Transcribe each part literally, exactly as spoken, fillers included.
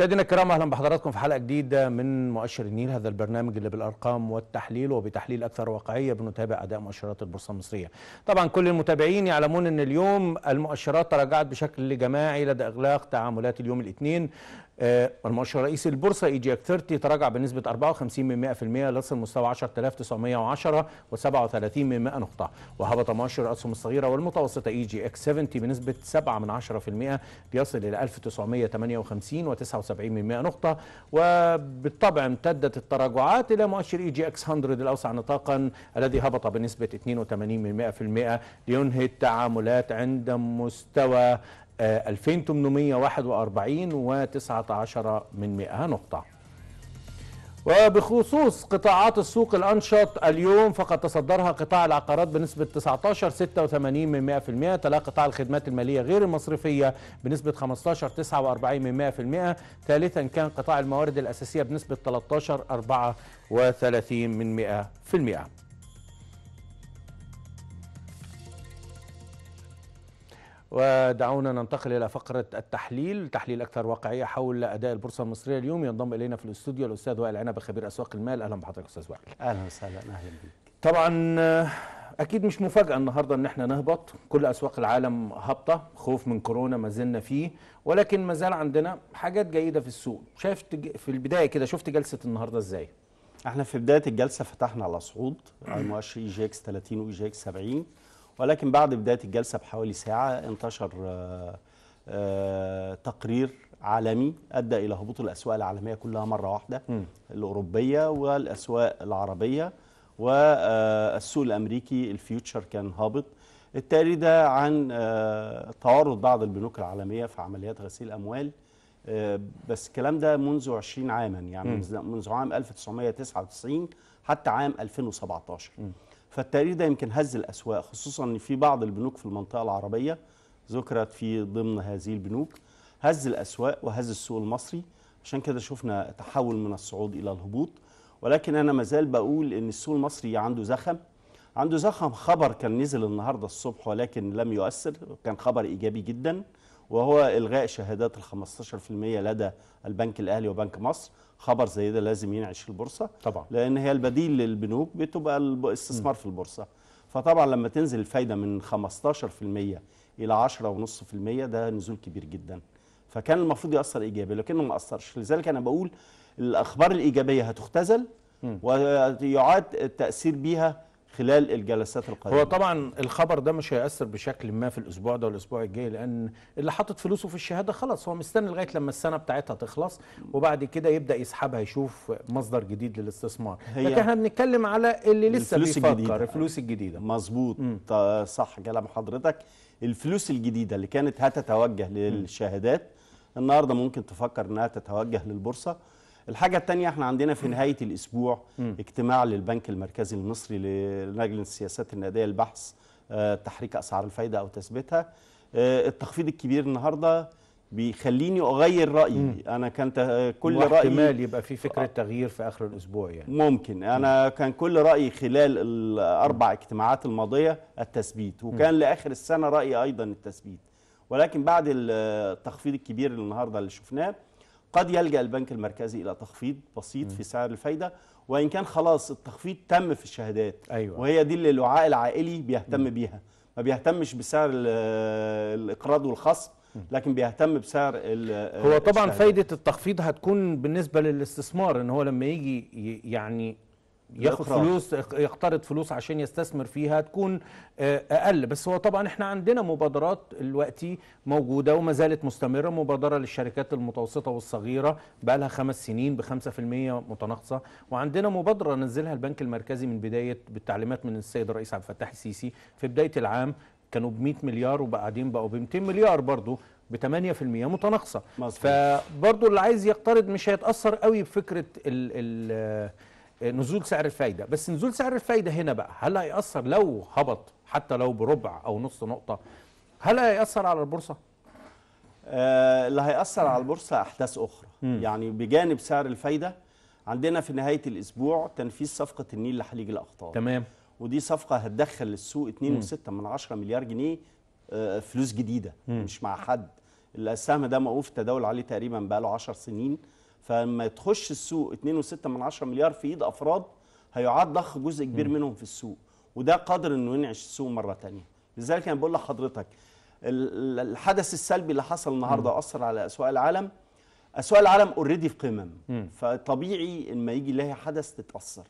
مشاهدينا الكرام، اهلا بحضراتكم في حلقه جديده من مؤشر النيل، هذا البرنامج اللي بالارقام والتحليل، وبتحليل اكثر واقعيه بنتابع اداء مؤشرات البورصه المصريه. طبعا كل المتابعين يعلمون ان اليوم المؤشرات تراجعت بشكل جماعي لدى اغلاق تعاملات اليوم الاثنين. المؤشر الرئيسي للبورصه اي جي اكس ثلاثين تراجع بنسبه أربعة وخمسين من مئة بالمئة لصل مستوى عشرة آلاف وتسعمئة وعشرة وسبعة وثلاثين من مئة نقطه، وهبط مؤشر الاسهم الصغيره والمتوسطه اي جي اكس سبعين بنسبه سبعة من عشرة بالمئة ليصل الى ألف وتسعمئة وثمانية وخمسين وتسعة وسبعين من مئة نقطه. وبالطبع امتدت التراجعات الى مؤشر اي جي اكس مئة الاوسع نطاقا الذي هبط بنسبه اثنين وثمانين من مئة بالمئة لينهي التعاملات عند مستوى ألفين وثمانمئة وواحد وأربعين وتسعة عشر من مئة نقطة. وبخصوص قطاعات السوق الأنشط اليوم، فقد تصدرها قطاع العقارات بنسبة تسعة عشر فاصلة ستة وثمانين من مئة بالمئة، تلا قطاع الخدمات المالية غير المصرفية بنسبة خمسة عشر فاصلة تسعة وأربعين من مئة، ثالثا كان قطاع الموارد الأساسية بنسبة ثلاثة عشر فاصلة أربعة وثلاثين من مئة بالمئة. ودعونا ننتقل إلى فقرة التحليل، تحليل أكثر واقعية حول أداء البورصة المصرية اليوم. ينضم إلينا في الاستوديو الأستاذ وائل عنبة خبير أسواق المال. أهلا بحضرتك أستاذ وائل. أهلا وسهلا. أهلا بك. طبعا أكيد مش مفاجأة النهاردة إن احنا نهبط، كل أسواق العالم هابطة، خوف من كورونا ما زلنا فيه، ولكن ما زال عندنا حاجات جيدة في السوق. شايف في البداية كده، شفت جلسة النهاردة إزاي؟ احنا في بداية الجلسة فتحنا على صعود على مؤشر اي جي اكس ثلاثين واي جي اكس سبعين، ولكن بعد بداية الجلسة بحوالي ساعة انتشر تقرير عالمي أدى إلى هبوط الأسواق العالمية كلها مرة واحدة، م. الأوروبية والأسواق العربية والسوق الأمريكي الفيوتشر كان هابط، التقرير ده عن تعرض بعض البنوك العالمية في عمليات غسيل أموال، بس الكلام ده منذ عشرين عاما، يعني م. منذ عام ألف وتسعمئة وتسعة وتسعين حتى عام ألفين وسبعطاشر. م. فالتقرير ده يمكن هز الأسواق، خصوصا أن في بعض البنوك في المنطقة العربية ذكرت في ضمن هذه البنوك، هز الأسواق وهز السوق المصري، عشان كده شفنا تحول من الصعود إلى الهبوط. ولكن أنا مازال بقول أن السوق المصري عنده زخم، عنده زخم خبر كان نزل النهاردة الصبح ولكن لم يؤثر، كان خبر إيجابي جدا، وهو إلغاء شهادات ال خمسة عشر بالمئة لدى البنك الأهلي وبنك مصر. خبر زي ده لازم ينعش البورصة طبعا، لأن هي البديل للبنوك بتبقى الاستثمار في البورصة، فطبعا لما تنزل الفايدة من خمسة عشر بالمئة إلى عشرة فاصلة خمسة بالمئة ده نزول كبير جدا، فكان المفروض يأثر إيجابي لكنه ما أثرش. لذلك أنا بقول الأخبار الإيجابية هتختزل م. ويعاد التأثير بيها خلال الجلسات القادمة. هو طبعا الخبر ده مش هيأثر بشكل ما في الأسبوع ده والأسبوع الجاي، لأن اللي حاطط فلوسه في الشهادة خلاص هو مستني لغاية لما السنة بتاعتها تخلص، وبعد كده يبدأ يسحبها يشوف مصدر جديد للاستثمار. لكن احنا بنتكلم على اللي لسه بيفكر، الفلوس الجديدة. مظبوط، صح كلام حضرتك. الفلوس الجديدة اللي كانت هتتوجه للشهادات النهاردة ممكن تفكر أنها تتوجه للبورصة. الحاجة التانية، احنا عندنا في نهاية الأسبوع م. اجتماع للبنك المركزي المصري للجنة السياسات النقدية لبحث اه تحريك أسعار الفايدة أو تثبيتها. اه التخفيض الكبير النهاردة بيخليني أغير رأيي، م. أنا كانت كل رأيي واحتمال يبقى في فكرة تغيير في آخر الأسبوع، يعني ممكن أنا م. كان كل رأيي خلال الأربع اجتماعات الماضية التثبيت، وكان م. لآخر السنة رأيي أيضا التثبيت، ولكن بعد التخفيض الكبير النهاردة اللي شفناه قد يلجأ البنك المركزي إلى تخفيض بسيط م. في سعر الفايدة، وإن كان خلاص التخفيض تم في الشهادات. أيوة. وهي دي اللي الوعاء العائلي بيهتم م. بيها، ما بيهتمش بسعر الإقراض والخصم، لكن بيهتم بسعر ال هو طبعا الشهادات. فايدة التخفيض هتكون بالنسبة للاستثمار، إن هو لما يجي يعني ياخد فلوس يقترض فلوس عشان يستثمر فيها تكون اقل. بس هو طبعا احنا عندنا مبادرات دلوقتي موجوده وما زالت مستمره، مبادره للشركات المتوسطه والصغيره بقى لها خمس سنين ب خمسة بالمئة متناقصه، وعندنا مبادره نزلها البنك المركزي من بدايه بالتعليمات من السيد الرئيس عبد الفتاح السيسي في بدايه العام، كانوا ب مئة مليار وبعدين بقوا ب مئتين مليار برضه ب ثمانية بالمئة متناقصه. فبرضه اللي عايز يقترض مش هيتاثر قوي بفكره ال ال نزول سعر الفايدة. بس نزول سعر الفايدة هنا بقى هل هيأثر لو هبط حتى لو بربع أو نص نقطة؟ هل هيأثر على البورصة؟ آه اللي هيأثر على البورصة أحداث أخرى، م. يعني بجانب سعر الفايدة عندنا في نهاية الأسبوع تنفيذ صفقة النيل لحليج الاقطان. تمام. ودي صفقة هتدخل للسوق اثنين فاصلة ستة من عشرة مليار جنيه آه فلوس جديدة، م. مش مع حد، السهم ده موقوف التداول عليه تقريبا بقى له عشر سنين، فلما تخش السوق اتنين وستة من عشرة مليار في ايد افراد هيعاد ضخ جزء كبير منهم في السوق، وده قادر انه ينعش السوق مره ثانيه. لذلك انا بقول لحضرتك الحدث السلبي اللي حصل النهارده اثر على اسواق العالم. اسواق العالم اوريدي في قمم، فطبيعي لما يجي لها حدث تتاثر.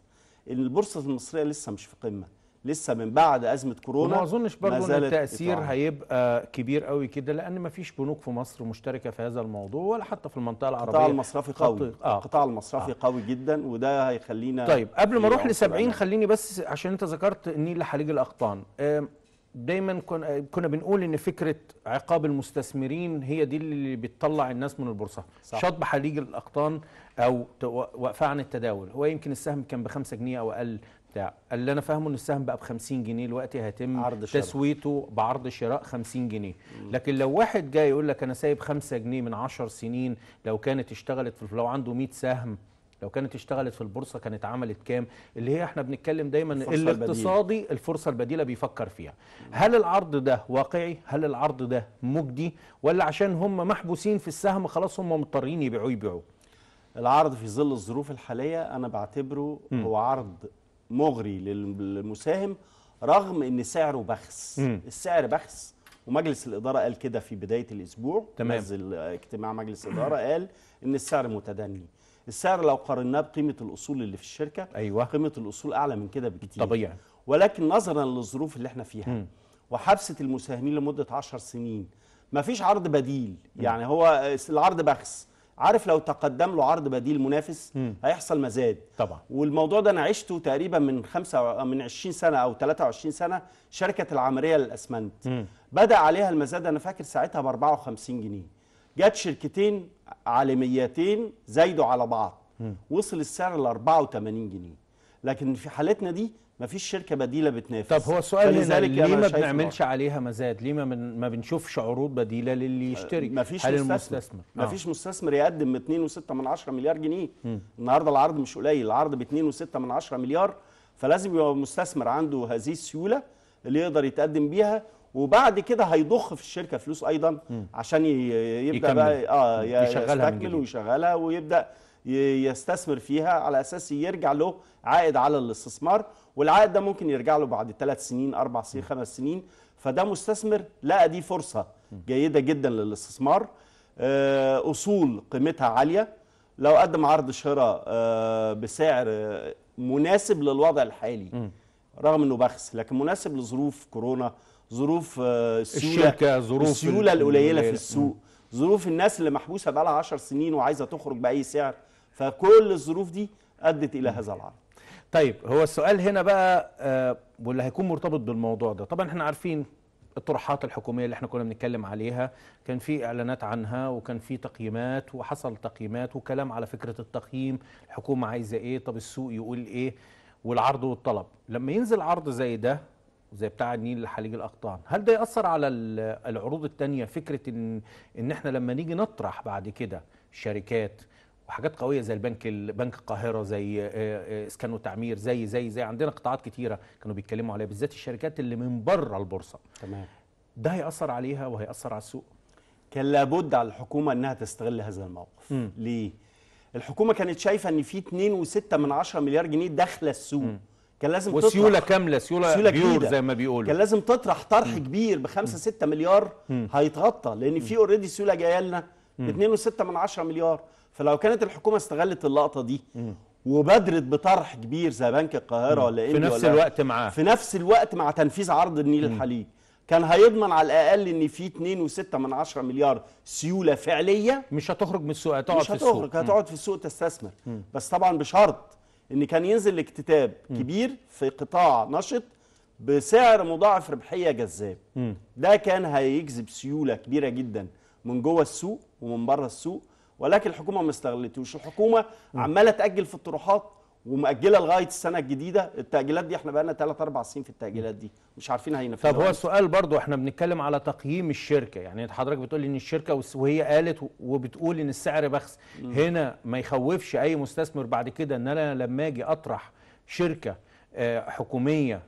البورصه المصريه لسه مش في قمه، لسه من بعد ازمه كورونا، وما اظنش برضه ان التاثير هيبقى كبير قوي كده، لان ما فيش بنوك في مصر مشتركه في هذا الموضوع، ولا حتى في المنطقه العربيه. القطاع المصرفي قوي، القطاع المصرفي قوي جدا، وده هيخلينا. طيب قبل ما اروح ل سبعين خليني بس، عشان انت ذكرت النيل لحليج الاقطان، دايما كنا بنقول ان فكره عقاب المستثمرين هي دي اللي بتطلع الناس من البورصه. شطب حليج الاقطان او وقفه عن التداول، هو يمكن السهم كان ب خمسة جنيه او اقل بتاع، اللي انا فاهمه ان السهم بقى ب خمسين جنيه دلوقتي، هيتم تسويته بعرض شراء خمسين جنيه. لكن لو واحد جاي يقول لك انا سايب خمسة جنيه من عشر سنين، لو كانت اشتغلت في لو عنده مية سهم، لو كانت اشتغلت في البورصه كانت عملت كام؟ اللي هي احنا بنتكلم دايما الاقتصادي، الفرصه البديله بيفكر فيها. هل العرض ده واقعي؟ هل العرض ده مجدي؟ ولا عشان هم محبوسين في السهم خلاص هم مضطرين يبيعوه يبيعوه؟ العرض في ظل الظروف الحاليه انا بعتبره م. هو عرض مغري للمساهم، رغم ان سعره بخس. م. السعر بخس، ومجلس الاداره قال كده في بدايه الاسبوع. تمام. اجتماع مجلس الاداره قال ان السعر متدني. السعر لو قارناه بقيمه الاصول اللي في الشركه، أيوة. قيمه الاصول اعلى من كده بكتير طبيعي، ولكن نظرا للظروف اللي احنا فيها م. وحبسه المساهمين لمده عشر سنين، مفيش عرض بديل. م. يعني هو العرض بخس، عارف لو تقدم له عرض بديل منافس م. هيحصل مزاد طبعا. والموضوع ده انا عشته تقريبا من خمسة من عشرين سنه او تلاتة وعشرين سنه. شركه العمريه للاسمنت م. بدا عليها المزاد، انا فاكر ساعتها ب أربعة وخمسين جنيه. جت شركتين عالميتين زايدوا على بعض، م. وصل السعر ل أربعة وتمانين جنيه، لكن في حالتنا دي مفيش شركه بديله بتنافس. طب هو السؤال هنا ليه ما بنعملش عليها مزاد؟ ليه ما, ما بنشوفش عروض بديله للي يشتري؟ مفيش مستثمر، مفيش آه. مستثمر يقدم اتنين وستة من عشرة مليار جنيه. م. النهارده العرض مش قليل، العرض ب اتنين وستة من عشرة مليار، فلازم يبقى مستثمر عنده هذه السيوله اللي يقدر يتقدم بيها، وبعد كده هيضخ في الشركه فلوس ايضا م. عشان يبدا يكمل. بقى اه يستكمل ويشغلها ويبدا يستثمر فيها على اساس يرجع له عائد على الاستثمار، والعائد ده ممكن يرجع له بعد ثلاث سنين اربع سنين خمس سنين. فده مستثمر لقى دي فرصه جيده جدا للاستثمار، اصول قيمتها عاليه، لو قدم عرض شراء بسعر مناسب للوضع الحالي م. رغم انه بخس، لكن مناسب لظروف كورونا، ظروف السيوله، ظروف السيوله القليله في السوق، م. ظروف الناس اللي محبوسه بقى لها عشر سنين وعايزه تخرج باي سعر، فكل الظروف دي ادت الى هذا العرض. طيب هو السؤال هنا بقى آه واللي هيكون مرتبط بالموضوع ده، طبعا احنا عارفين الطروحات الحكوميه اللي احنا كنا بنتكلم عليها، كان في اعلانات عنها وكان في تقييمات وحصل تقييمات وكلام على فكره التقييم، الحكومه عايزه ايه، طب السوق يقول ايه، والعرض والطلب. لما ينزل عرض زي ده زي بتاع النيل لحليج الاقطان، هل ده يأثر على العروض التانية؟ فكرة ان ان احنا لما نيجي نطرح بعد كده شركات وحاجات قوية زي البنك بنك القاهرة، زي اسكان وتعمير، زي زي زي عندنا قطاعات كتيرة كانوا بيتكلموا عليها، بالذات الشركات اللي من بره البورصة. تمام. ده هيأثر عليها وهيأثر على السوق. كان لابد على الحكومة انها تستغل هذا الموقف. م. ليه؟ الحكومة كانت شايفة ان في اتنين وستة من عشرة مليار جنيه داخلة السوق. م. كان لازم وسيوله كامله، سيوله بيور زي ما بيقولوا، كان لازم تطرح طرح كبير ب خمسة ستة مليار م. هيتغطى، لان في اوريدي سيوله جايه لنا ب اتنين وستة من عشرة مليار. فلو كانت الحكومه استغلت اللقطه دي م. وبدرت بطرح كبير زي بنك القاهره م. ولا ايه، في نفس ولا الوقت معاه، في نفس الوقت مع تنفيذ عرض النيل الحليج، كان هيضمن على الاقل ان في اتنين وستة من عشرة مليار سيوله فعليه مش هتخرج من السوق، هتقعد في السوق، مش هتخرج، هتقعد في السوق تستثمر. م. بس طبعا بشرط ان كان ينزل اكتتاب كبير في قطاع نشط بسعر مضاعف ربحيه جذاب، ده كان هيجذب سيوله كبيره جدا من جوه السوق ومن بره السوق، ولكن الحكومه ما استغلتوش. الحكومه عماله تاجل في الطروحات ومؤجله لغايه السنه الجديده، التاجيلات دي احنا بقالنا تلات أربع سنين في التاجيلات دي مش عارفين هينفذوها. طب هو السؤال برضو احنا بنتكلم على تقييم الشركه، يعني حضرتك بتقول ان الشركه وهي قالت وبتقول ان السعر بخس، م. هنا ما يخوفش اي مستثمر بعد كده ان انا لما اجي اطرح شركه حكوميه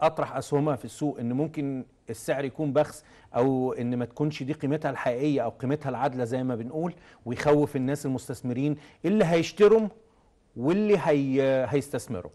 اطرح اسهمها في السوق ان ممكن السعر يكون بخس، او ان ما تكونش دي قيمتها الحقيقيه او قيمتها العادله زي ما بنقول، ويخوف الناس المستثمرين اللي هيشتروا واللي هي هيستثمروا.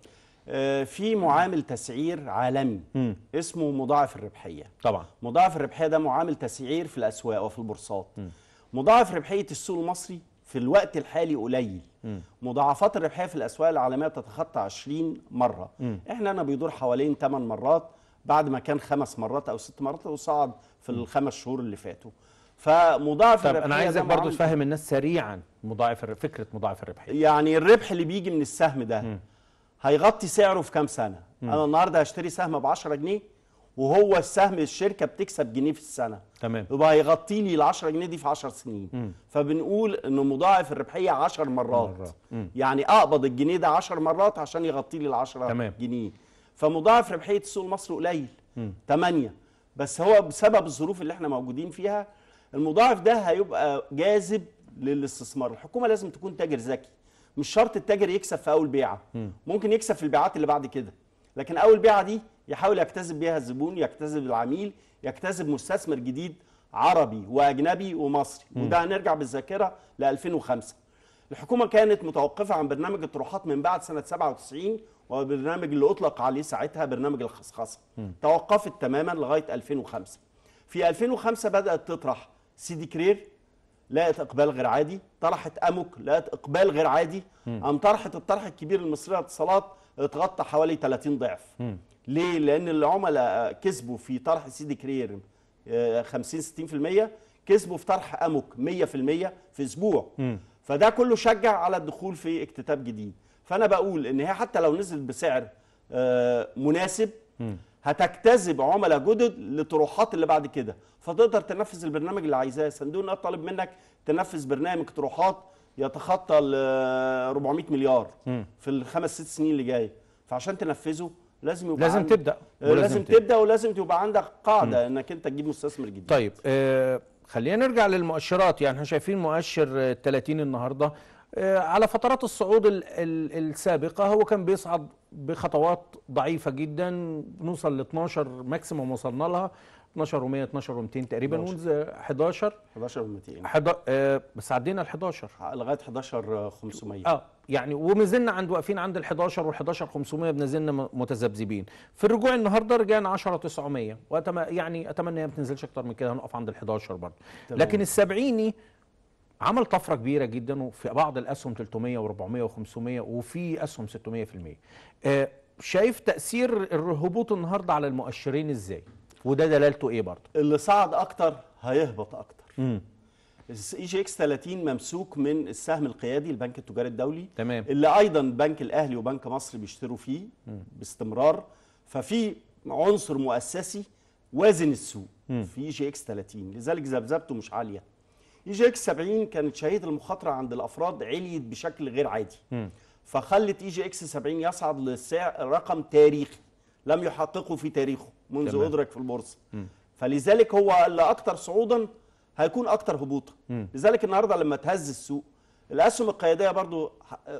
في معامل تسعير عالمي م. اسمه مضاعف الربحيه. طبعا مضاعف الربحيه ده معامل تسعير في الاسواق وفي البورصات. م. مضاعف ربحيه السوق المصري في الوقت الحالي قليل. م. مضاعفات الربحيه في الاسواق العالميه بتتخطى عشرين مره. م. احنا هنا بيدور حوالين ثمان مرات بعد ما كان خمس مرات او ست مرات وصعد في الخمس شهور اللي فاتوا. فمضاعف الربحيه، انا عايزك برضو تفهم الناس سريعا مضاعف فكره مضاعف الربحيه. يعني الربح اللي بيجي من السهم ده م. هيغطي سعره في كام سنه؟ م. انا النهارده هشتري سهم ب عشرة جنيه وهو السهم الشركه بتكسب جنيه في السنه، تمام، يبقى هيغطي لي ال عشرة جنيه دي في عشر سنين. م. فبنقول ان مضاعف الربحيه عشر مرات. م. يعني اقبض الجنيه ده عشر مرات عشان يغطي لي ال عشرة جنيه. فمضاعف ربحيه السوق المصري قليل ثمانية، بس هو بسبب الظروف اللي احنا موجودين فيها المضاعف ده هيبقى جاذب للاستثمار. الحكومه لازم تكون تاجر ذكي، مش شرط التاجر يكسب في اول بيعه، ممكن يكسب في البيعات اللي بعد كده، لكن اول بيعه دي يحاول يجتذب بيها الزبون، يجتذب العميل، يجتذب مستثمر جديد عربي واجنبي ومصري. م. وده هنرجع بالذاكره ل ألفين وخمسة. الحكومه كانت متوقفه عن برنامج الطروحات من بعد سنه سبعة وتسعين، وبرنامج اللي اطلق عليه ساعتها برنامج الخصخصه، توقفت تماما لغايه ألفين وخمسة. في ألفين وخمسة بدات تطرح سيدي كرير، لقت اقبال غير عادي، طرحت اموك، لقت اقبال غير عادي، قام طرحت الطرح الكبير المصرية للاتصالات، اتغطى حوالي ثلاثين ضعف. م. ليه؟ لان العملاء كسبوا في طرح سيدي كرير خمسين ستين في المية، كسبوا في طرح اموك مية في المية في اسبوع. م. فده كله شجع على الدخول في اكتتاب جديد. فانا بقول ان هي حتى لو نزلت بسعر مناسب هتجتذب عملاء جدد للطروحات اللي بعد كده، فتقدر تنفذ البرنامج اللي عايزاه. صندوق النقد طالب منك تنفذ برنامج طروحات يتخطى ال أربعمية مليار م. في الخمس ست سنين اللي جايه، فعشان تنفذه لازم يبقى لازم تبدا ولازم لازم تبدا, تبدأ ولازم تبقى عندك قاعده م. انك انت تجيب مستثمر جديد. طيب آه خلينا نرجع للمؤشرات. يعني احنا شايفين مؤشر ثلاثين النهارده على فترات الصعود السابقة هو كان بيصعد بخطوات ضعيفة جدا، نوصل ل اتناشر ماكسيموم، وصلنا لها اتناشر ومية اتناشر ومتين تقريبا، حداشر حداشر ومتين، بس عدينا ال حداشر لغاية حداشر خمسمية. اه يعني ومازلنا عند واقفين عند ال حداشر وال حداشر خمسمية، بنزلنا متذبذبين. في الرجوع النهارده رجعنا عشرة تسعمية، يعني اتمنى هي ما تنزلش اكتر من كده، هنقف عند ال حداشر برضه. لكن السبعيني عمل طفره كبيره جدا، وفي بعض الاسهم تلتمية وأربعمية وخمسمية وفي اسهم ستمية في المية. شايف تاثير الهبوط النهارده على المؤشرين ازاي؟ وده دلالته ايه برضه؟ اللي صعد اكتر هيهبط اكتر. امم اي جي اكس ثلاثين ممسوك من السهم القيادي البنك التجاري الدولي، تمام، اللي ايضا بنك الاهلي وبنك مصر بيشتروا فيه م. باستمرار. ففي عنصر مؤسسي وازن السوق م. في اي جي اكس ثلاثين، لذلك ذبذبته مش عاليه. اي جي اكس سبعين كانت شهية المخاطرة عند الأفراد، عليت بشكل غير عادي، م. فخلت اي جي اكس سبعين يصعد لسعر رقم تاريخي لم يحققه في تاريخه منذ تمام. أدرك في البورصة. م. فلذلك هو اللي أكثر صعودا هيكون أكثر هبوطا. لذلك النهارده لما تهز السوق الأسهم القيادية برضو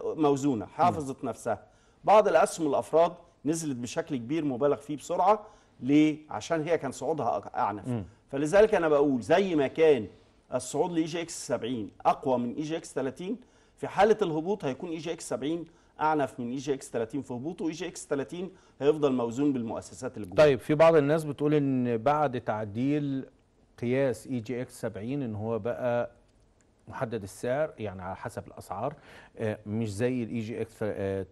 موزونة، حافظت م. نفسها. بعض الأسهم الأفراد نزلت بشكل كبير مبالغ فيه بسرعة، ليه؟ عشان هي كان صعودها أعنف. م. فلذلك أنا بقول زي ما كان الصعود لإي جي اكس سبعين أقوى من إي جي اكس ثلاثين، في حالة الهبوط هيكون إي جي اكس سبعين أعنف من إي جي اكس ثلاثين في هبوطه، وإي جي اكس ثلاثين هيفضل موزون بالمؤسسات اللي جوه. طيب في بعض الناس بتقول إن بعد تعديل قياس إي جي اكس سبعين إن هو بقى محدد السعر، يعني على حسب الأسعار مش زي الإي جي اكس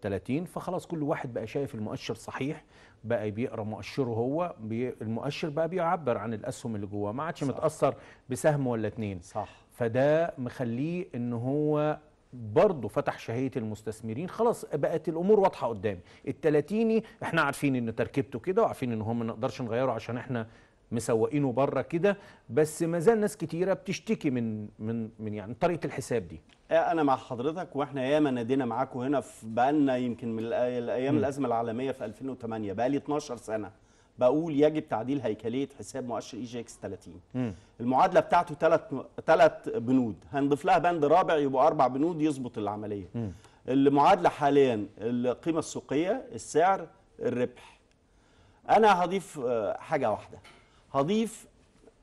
ثلاثين، فخلاص كل واحد بقى شايف المؤشر صحيح، بقى بيقرا مؤشره هو، بي المؤشر بقى بيعبر عن الاسهم اللي جواه، ما عادش متاثر بسهم ولا اتنين. صح. فده مخليه ان هو برضه فتح شهيه المستثمرين، خلاص بقت الامور واضحه قدامي. التلاتيني احنا عارفين ان تركيبته كده، وعارفين ان هو ما نقدرش نغيره عشان احنا مسوقينه بره كده، بس ما زال ناس كتيره بتشتكي من من من يعني طريقه الحساب دي. انا مع حضرتك، واحنا ياما نادينا معاكم هنا بقى لنا يمكن من ايام الازمه العالميه في ألفين وتمانية، بقى لي اتناشر سنه بقول يجب تعديل هيكليه حساب مؤشر اي جي اكس ثلاثين. م. المعادله بتاعته ثلاث ثلاث بنود، هنضيف لها بند رابع يبقى اربع بنود يظبط العمليه. م. المعادله حاليا القيمه السوقيه، السعر، الربح. انا هضيف حاجه واحده، هضيف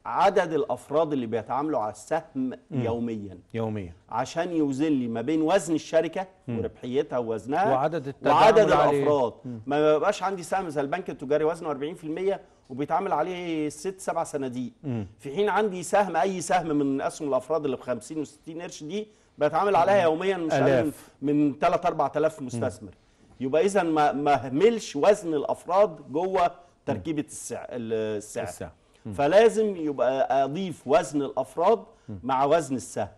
عدد الافراد اللي بيتعاملوا على السهم مم. يوميا يوميا عشان يوزن لي ما بين وزن الشركه مم. وربحيتها ووزنها وعدد, وعدد الافراد. مم. ما بيبقاش عندي سهم زي البنك التجاري وزنه أربعين في المية وبيتعامل عليه ست سبع صناديق، في حين عندي سهم اي سهم من اسهم الافراد اللي ب خمسين وستين قرش دي بتعامل عليها يوميا مش أقل من ثلاثة أربعة آلاف مستثمر. يبقى اذا ما مهملش وزن الافراد جوه تركيبه السعر السعر, السعر. فلازم يبقى اضيف وزن الافراد مع وزن السهم،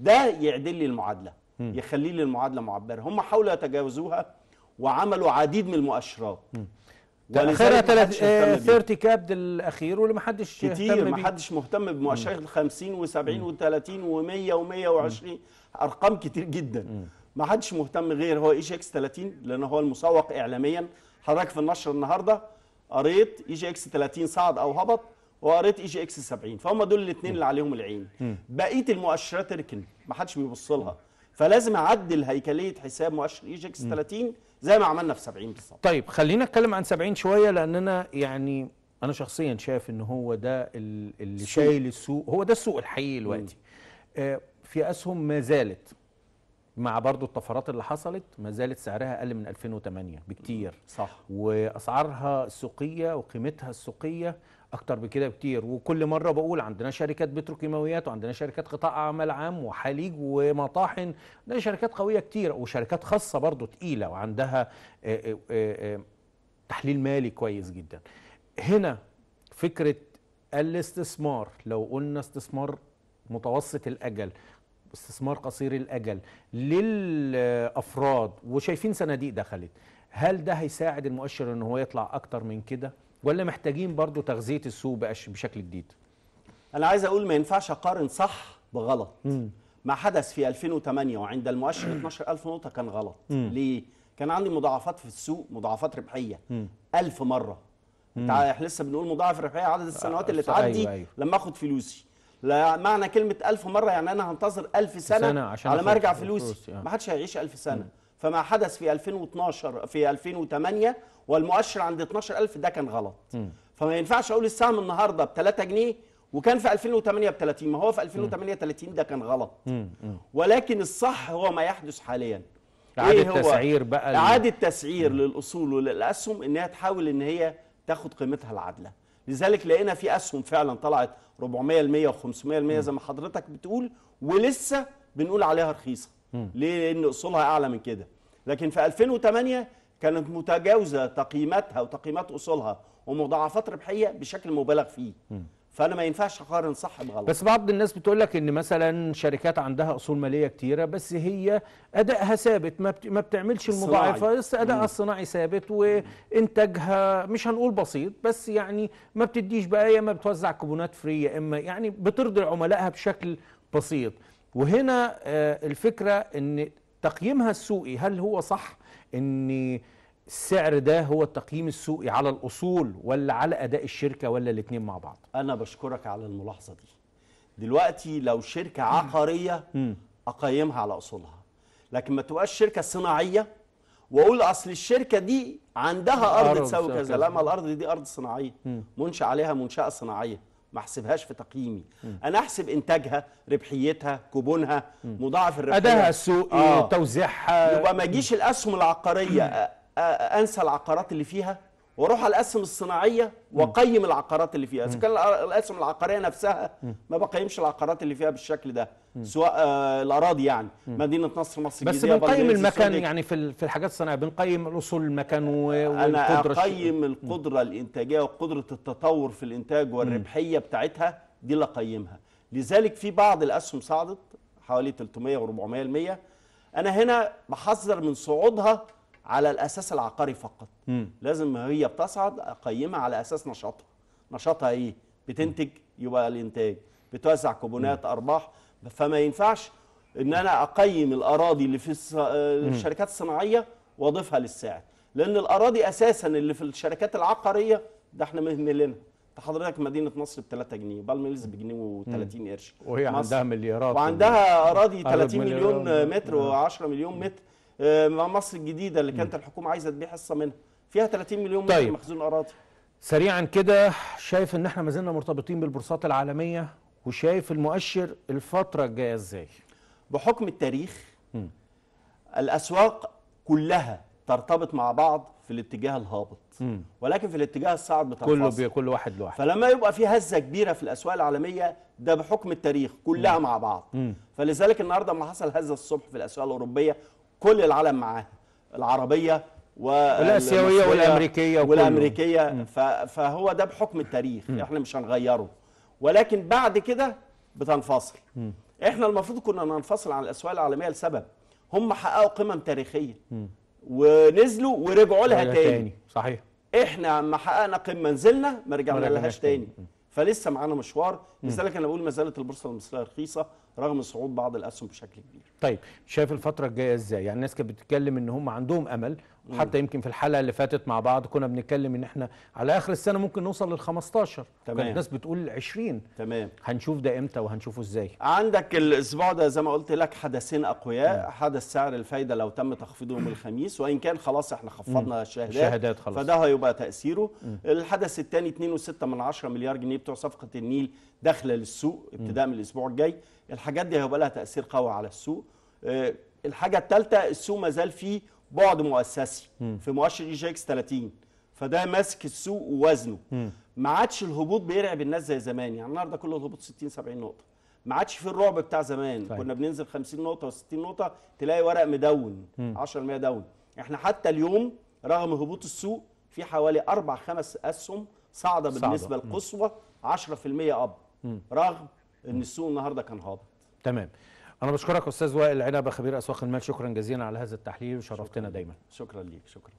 ده يعدل لي المعادله، يخلي لي المعادله معبره. هم حاولوا يتجاوزوها وعملوا عديد من المؤشرات. اخرها ثلاثين كاب الاخير واللي ما حدش كتير ما حدش مهتم بمؤشرات ال خمسين وسبعين وثلاثين ومية ومية وعشرين، ارقام كتير جدا ما حدش مهتم غير هو اي جي اكس ثلاثين لان هو المسوق اعلاميا. حضرتك في النشر النهارده قريت اي جي اكس ثلاثين صعد او هبط، وقريت اي جي اكس سبعين، فهم دول الاثنين اللي عليهم العين. بقيه المؤشرات ركن ما حدش بيبص لها، فلازم اعدل هيكليه حساب مؤشر اي جي اكس ثلاثين زي ما عملنا في سبعين بالظبط. طيب خلينا نتكلم عن سبعين شويه، لاننا يعني انا شخصيا شايف ان هو ده اللي شايل السوق، هو ده السوق الحقيقي دلوقتي. آه في اسهم ما زالت مع برضو الطفرات اللي حصلت ما زالت سعرها اقل من ألفين وثمانية بكتير، صح، واسعارها السوقيه وقيمتها السوقيه اكتر بكده بكتير. وكل مره بقول عندنا شركات بتروكيماويات وعندنا شركات قطاع اعمال عام وحليج ومطاحن، عندنا شركات قويه كتير وشركات خاصه برضو تقيله وعندها تحليل مالي كويس جدا. هنا فكره الاستثمار، لو قلنا استثمار متوسط الاجل، استثمار قصير الاجل للافراد، وشايفين صناديق دخلت، هل ده هيساعد المؤشر ان هو يطلع اكتر من كده ولا محتاجين برضو تغذيه السوق بشكل جديد؟ انا عايز اقول ما ينفعش اقارن صح بغلط. مم. ما حدث في ألفين وثمانية وعند المؤشر اتناشر ألف نقطه كان غلط. مم. ليه؟ كان عندي مضاعفات في السوق، مضاعفات ربحيه ألف مره. احنا لسه بنقول مضاعف ربحيه عدد السنوات اللي تعدي. أيوة أيوة. لما اخد فلوسي، لا معنى كلمه ألف مره يعني انا هنتظر ألف سنه, سنة عشان على ما ارجع فلوسي. ما حدش هيعيش ألف سنه. مم. فما حدث في ألفين واتناشر في ألفين وثمانية والمؤشر عند اتناشر ألف ده كان غلط. م. فما ينفعش اقول السهم النهارده ب ثلاثة جنيه وكان في ألفين وثمانية ب ثلاثين، ما هو في ألفين وثمانية ثلاثين ده كان غلط. م. م. ولكن الصح هو ما يحدث حاليا، اعاده إيه تسعير بقى، اعاده تسعير م. للاصول وللاسهم انها تحاول ان هي تاخد قيمتها العادله. لذلك لقينا في اسهم فعلا طلعت أربعمية بالمية وخمسمية بالمية زي ما حضرتك بتقول، ولسه بنقول عليها رخيصه. م. ليه؟ لان اصولها اعلى من كده. لكن في ألفين وثمانية كانت متجاوزه تقييماتها وتقييمات اصولها ومضاعفات ربحيه بشكل مبالغ فيه. م. فانا ما ينفعش اقارن صح بغلط. بس بعض الناس بتقول لك ان مثلا شركات عندها اصول ماليه كتيره بس هي ادائها ثابت، ما بتعملش المضاعفه، بس ادائها الصناعي ثابت وانتاجها مش هنقول بسيط بس يعني ما بتديش بقى، يا اما بتوزع كوبونات فري يا اما يعني بترضي عملائها بشكل بسيط. وهنا الفكره ان تقييمها السوقي هل هو صح؟ ان السعر ده هو التقييم السوقي على الاصول ولا على اداء الشركه ولا الاثنين مع بعض؟ انا بشكرك على الملاحظه دي. دلوقتي لو شركه عقاريه اقيمها على اصولها، لكن ما تبقاش شركه صناعيه واقول اصل الشركه دي عندها ارض تساوي كذا، لا، ما الارض دي ارض صناعيه منشا عليها منشاه صناعيه، ما احسبهاش في تقييمي. م. انا احسب انتاجها، ربحيتها، كوبونها، مضاعف الربحيه، ادائها السوقي، آه. توزيعها. يبقى ما اجيش الاسهم العقاريه انسى العقارات اللي فيها واروح على الاسهم الصناعيه واقيم العقارات اللي فيها. اذا كان الاسهم العقاريه نفسها ما بقيمش العقارات اللي فيها بالشكل ده، سواء آه الاراضي يعني مدينه نصر، مصر الجديده، بس بنقيم المكان يعني في في الحاجات الصناعيه بنقيم الاصول، المكان والقدره. انا اقيم القدره الانتاجيه وقدره التطور في الانتاج والربحيه بتاعتها، دي اللي اقيمها. لذلك في بعض الاسهم صعدت حوالي ثلاثمية وأربعمية بالمية، انا هنا بحذر من صعودها على الاساس العقاري فقط. م. لازم هي بتصعد اقيمها على اساس نشاطها، نشاطها ايه؟ بتنتج يبقى الانتاج، بتوزع كوبونات، م. ارباح. فما ينفعش ان انا اقيم الاراضي اللي في الشركات الصناعيه واضيفها للسعر، لان الاراضي اساسا اللي في الشركات العقاريه ده احنا مهملينها. حضرتك مدينه نصر ب ثلاثة جنيه، بالميلز بجنيه وثلاثين قرش، وهي عندها مليارات، وعندها اراضي ثلاثين مليون متر وعشرة مليون متر. مصر الجديدة اللي كانت الحكومة عايزة تبيع حصة منها فيها ثلاثين مليون متر. طيب. مخزون أراضي. سريعا كده شايف ان احنا ما زلنا مرتبطين بالبورصات العالميه، وشايف المؤشر الفتره الجايه ازاي؟ بحكم التاريخ م. الاسواق كلها ترتبط مع بعض في الاتجاه الهابط، م. ولكن في الاتجاه الصاعد بتنفصل، كل كل واحد لوحده. فلما يبقى في هزه كبيره في الاسواق العالميه ده بحكم التاريخ كلها م. مع بعض، م. فلذلك النهارده لما حصل هزه الصبح في الاسواق الاوروبيه كل العالم معاها، العربيه والاسيويه والامريكيه والامريكيه فهو ده بحكم التاريخ، م. احنا مش هنغيره، ولكن بعد كده بتنفصل. م. احنا المفروض كنا ننفصل عن الاسواق العالميه لسبب، هم حققوا قمم تاريخيه م. ونزلوا ورجعوا لها تاني. صحيح، احنا لما حققنا قمه نزلنا ما رجعنا لهاش تاني، فلسه معانا مشوار. لذلك انا بقول ما زالت البورصه المصريه رخيصه رغم صعود بعض الاسهم بشكل كبير. طيب شايف الفتره الجايه ازاي؟ يعني الناس كانت بتتكلم ان هم عندهم امل، وحتى يمكن في الحلقه اللي فاتت مع بعض كنا بنتكلم ان احنا على اخر السنه ممكن نوصل لل خمستاشر، كانت الناس بتقول عشرين. تمام، هنشوف ده امتى وهنشوفه ازاي؟ عندك الاسبوع ده زي ما قلت لك حدثين اقوياء، حدث سعر الفايده لو تم تخفيضه يوم الخميس، وان كان خلاص احنا خفضنا الشهادات الشهادات خلاص، فده هيبقى تاثيره. مم. الحدث الثاني اتنين وستة من عشرة مليار جنيه بتوع صفقه النيل داخله للسوق ابتداء من الاسبوع الجاي، الحاجات دي هيبقى لها تاثير قوي على السوق. الحاجه الثالثه السوق ما زال فيه بعد مؤسسي م. في مؤشر اي جي اكس تلاتين، فده ماسك السوق ووزنه، ما عادش الهبوط بيرعب الناس زي زمان. يعني النهارده كل الهبوط ستين سبعين نقطه، ما عادش في الرعب بتاع زمان. طيب، كنا بننزل خمسين نقطه وستين نقطه تلاقي ورق مدون عشرة بالمية دون. احنا حتى اليوم رغم هبوط السوق في حوالي اربع خمس اسهم صاعده بالنسبه القصوى عشرة بالمية اب، رغم ان السوق النهارده كان هابط. تمام، أنا بشكرك أستاذ وائل عنبة خبير أسواق المال، شكرا جزيلا على هذا التحليل وشرفتنا دايما. شكرا ليك. شكرا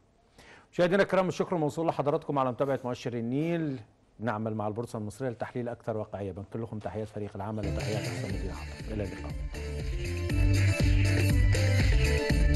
مشاهدينا الكرام، الشكر موصول لحضراتكم على متابعة مؤشر النيل. نعمل مع البورصة المصرية لتحليل أكثر واقعية. بنقول لكم تحيات فريق العمل وتحيات أحسن مدير عمل. إلى اللقاء.